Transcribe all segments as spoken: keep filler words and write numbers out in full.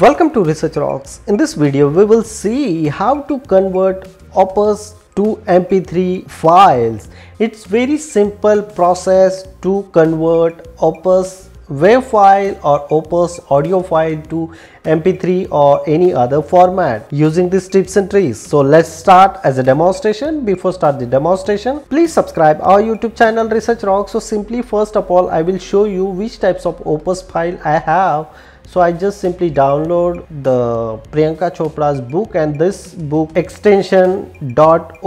Welcome to Research Rocks. In this video, we will see how to convert O P U S to M P three files. It's very simple process to convert O P U S wave file or O P U S audio file to M P three or any other format using these tips and tricks. So let's start as a demonstration. Before start the demonstration, please subscribe our YouTube channel Research Rocks. So simply first of all, I will show you which types of O P U S file I have. So I just simply download the Priyanka Chopra's book, and this book extension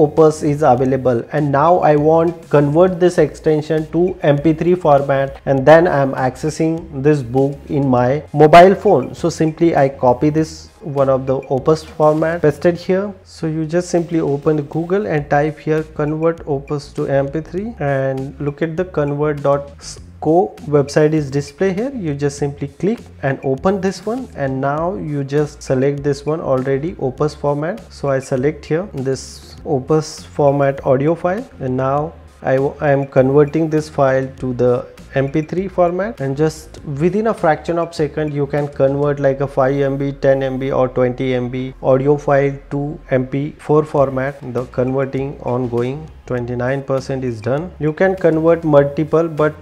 .opus is available, and now I want convert this extension to M P three format, and then I am accessing this book in my mobile phone. So simply I copy this one of the O P U S format, paste it here. So you just simply open Google and type here convert O P U S to M P three, and look at the convert Co website is displayed here. You just simply click and open this one, and now you just select this one already O P U S format. So I select here this O P U S format audio file, and now I, I am converting this file to the M P three format, and just within a fraction of second you can convert like a five M B, ten M B or twenty M B audio file to M P four format. The converting ongoing, twenty-nine percent is done. You can convert multiple but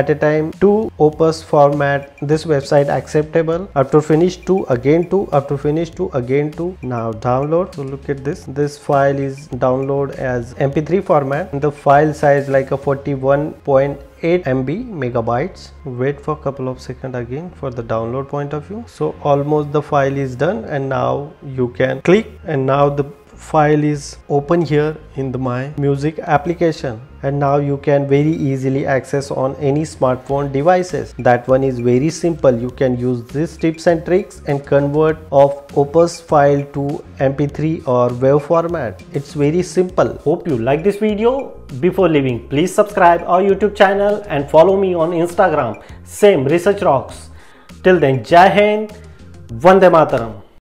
at a time to O P U S format. This website acceptable. After finish two, again two, after finish two, again two. Now download. So look at this. This file is download as M P three format. The file size like a forty-one point eight M B megabytes. Wait for a couple of seconds again for the download point of view. So almost the file is done, and now you can click, and now the file is open here in the my music application, and now you can very easily access on any smartphone devices. That one is very simple. You can use these tips and tricks and convert of O P U S file to M P three or wave format. It's very simple. Hope you like this video. Before leaving, please subscribe our YouTube channel and follow me on Instagram, same Research Rocks. Till then, Jai Hind, Vande Mataram.